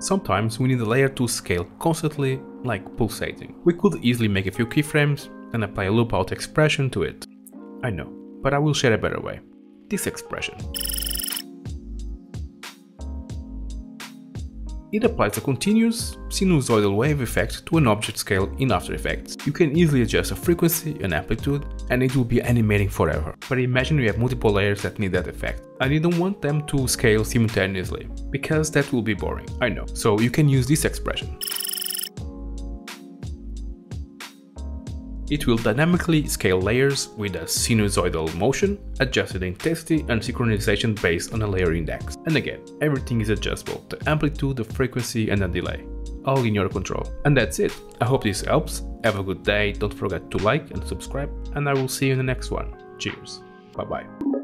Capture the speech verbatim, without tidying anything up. Sometimes we need a layer to scale constantly, like pulsating. We could easily make a few keyframes and apply a loopout expression to it. I know, but I will share a better way. This expression. It applies a continuous, sinusoidal wave effect to an object scale in After Effects. You can easily adjust the frequency and amplitude and it will be animating forever. But imagine we have multiple layers that need that effect. I didn't want them to scale simultaneously, because that will be boring, I know. So you can use this expression. It will dynamically scale layers with a sinusoidal motion, adjusted intensity and synchronization based on a layer index. And again, everything is adjustable, the amplitude, the frequency and the delay, all in your control. And that's it. I hope this helps. Have a good day, don't forget to like and subscribe, and I will see you in the next one. Cheers. Bye bye.